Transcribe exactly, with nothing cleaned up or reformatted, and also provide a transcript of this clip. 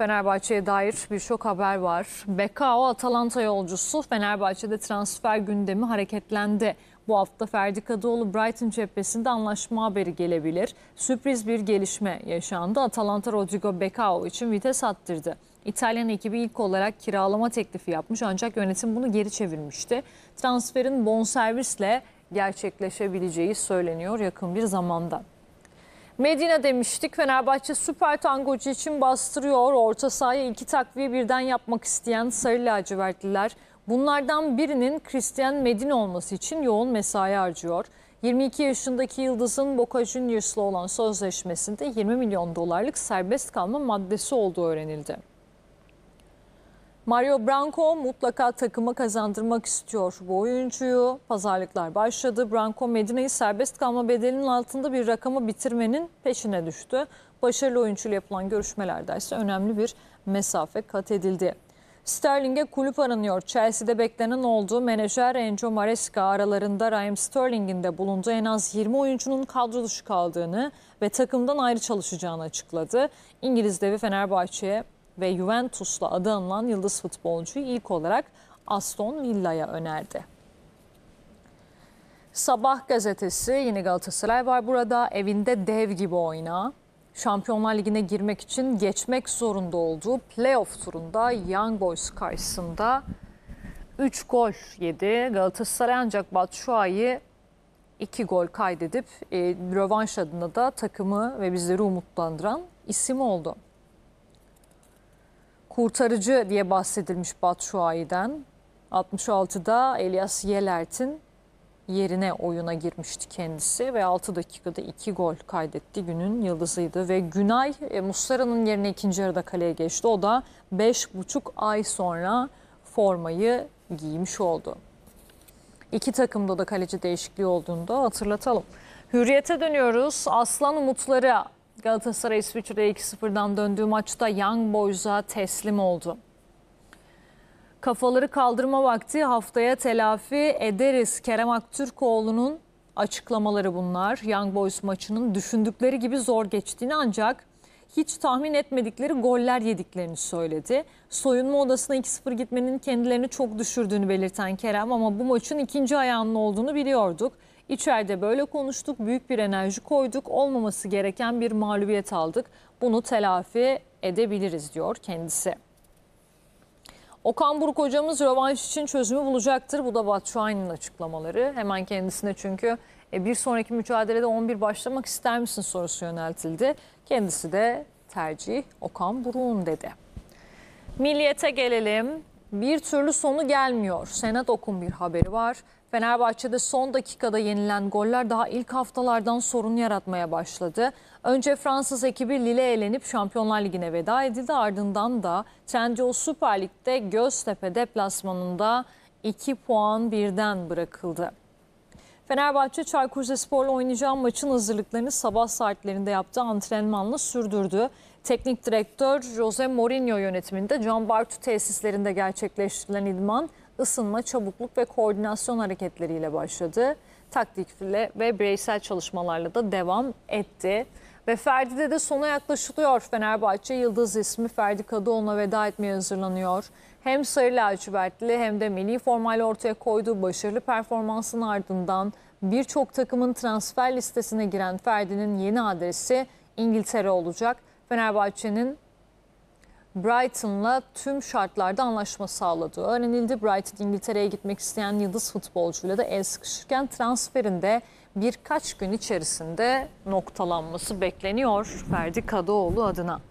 Fenerbahçe'ye dair birçok haber var. Becão Atalanta yolcusu, Fenerbahçe'de transfer gündemi hareketlendi. Bu hafta Ferdi Kadıoğlu Brighton cephesinde anlaşma haberi gelebilir. Sürpriz bir gelişme yaşandı. Atalanta Rodrigo Becão için vites attırdı. İtalyan ekibi ilk olarak kiralama teklifi yapmış ancak yönetim bunu geri çevirmişti. Transferin bonservisle gerçekleşebileceği söyleniyor yakın bir zamanda. Medina demiştik. Fenerbahçe süper tangocu için bastırıyor. Orta sahaya iki takviye birden yapmak isteyen sarı lacivertliler. Bunlardan birinin Cristian Medina olması için yoğun mesai harcıyor. yirmi iki yaşındaki yıldızın Boca Juniors'la olan sözleşmesinde yirmi milyon dolarlık serbest kalma maddesi olduğu öğrenildi. Mario Branco mutlaka takıma kazandırmak istiyor bu oyuncuyu. Pazarlıklar başladı. Branco, Medina'yı serbest kalma bedelinin altında bir rakama bitirmenin peşine düştü. Başarılı oyuncuyla yapılan görüşmelerde ise önemli bir mesafe kat edildi. Sterling'e kulüp aranıyor. Chelsea'de beklenen oldu. Menajer Enzo Maresca aralarında Raheem Sterling'in de bulunduğu en az yirmi oyuncunun kadro dışı kaldığını ve takımdan ayrı çalışacağını açıkladı. İngiliz devi Fenerbahçe'ye ve Juventus'la adı anılan yıldız futbolcuyu ilk olarak Aston Villa'ya önerdi. Sabah gazetesi, yine Galatasaray var burada. Evinde dev gibi oyna. Şampiyonlar Ligi'ne girmek için geçmek zorunda olduğu playoff turunda Young Boys karşısında üç gol yedi. Galatasaray ancak Batshuayi iki gol kaydedip e, rövanş adına da takımı ve bizleri umutlandıran isim oldu. Kurtarıcı diye bahsedilmiş Batshuayi'den. altmış altıda Elias Yelert'in yerine oyuna girmişti kendisi ve altı dakikada iki gol kaydetti. Günün yıldızıydı ve Günay Mustara'nın yerine ikinci yarıda kaleye geçti. O da beş buçuk ay sonra formayı giymiş oldu. İki takımda da kaleci değişikliği olduğunu da hatırlatalım. Hürriyete dönüyoruz. Aslan umutları. Galatasaray İsviçre'ye iki sıfırdan döndüğü maçta Young Boys'a teslim oldu. Kafaları kaldırma vakti, haftaya telafi ederiz. Kerem Aktürkoğlu'nun açıklamaları bunlar. Young Boys maçının düşündükleri gibi zor geçtiğini ancak hiç tahmin etmedikleri goller yediklerini söyledi. Soyunma odasına iki sıfır gitmenin kendilerini çok düşürdüğünü belirten Kerem, ama bu maçın ikinci ayağının olduğunu biliyorduk. İçeride böyle konuştuk, büyük bir enerji koyduk, olmaması gereken bir mağlubiyet aldık. Bunu telafi edebiliriz diyor kendisi. Okan Buruk hocamız rövanş için çözümü bulacaktır. Bu da Batshuayi'nin açıklamaları. Hemen kendisine çünkü bir sonraki mücadelede on bir başlamak ister misin sorusu yöneltildi. Kendisi de tercih Okan Buruk'un dedi. Milliyete gelelim. Bir türlü sonu gelmiyor. Senat Okun bir haberi var. Fenerbahçe'de son dakikada yenilen goller daha ilk haftalardan sorun yaratmaya başladı. Önce Fransız ekibi Lille elenip Şampiyonlar Ligi'ne veda edildi. Ardından da Trendyol Süper Lig'de Göztepe deplasmanında iki puan birden bırakıldı. Fenerbahçe Çaykur Rizespor'la oynayacağı maçın hazırlıklarını sabah saatlerinde yaptığı antrenmanla sürdürdü. Teknik direktör Jose Mourinho yönetiminde Can Bartu tesislerinde gerçekleştirilen idman, ısınma, çabukluk ve koordinasyon hareketleriyle başladı. Taktikle ve bireysel çalışmalarla da devam etti. Ve Ferdi'de de sona yaklaşılıyor. Fenerbahçe yıldız ismi Ferdi Kadıoğlu'na veda etmeye hazırlanıyor. Hem sarı lacivertli hem de milli formayla ortaya koyduğu başarılı performansın ardından birçok takımın transfer listesine giren Ferdi'nin yeni adresi İngiltere olacak. Fenerbahçe'nin Brighton'la tüm şartlarda anlaşma sağladığı öğrenildi. Brighton, İngiltere'ye gitmek isteyen yıldız futbolcuyla da el sıkışırken transferinde birkaç gün içerisinde noktalanması bekleniyor Ferdi Kadıoğlu adına.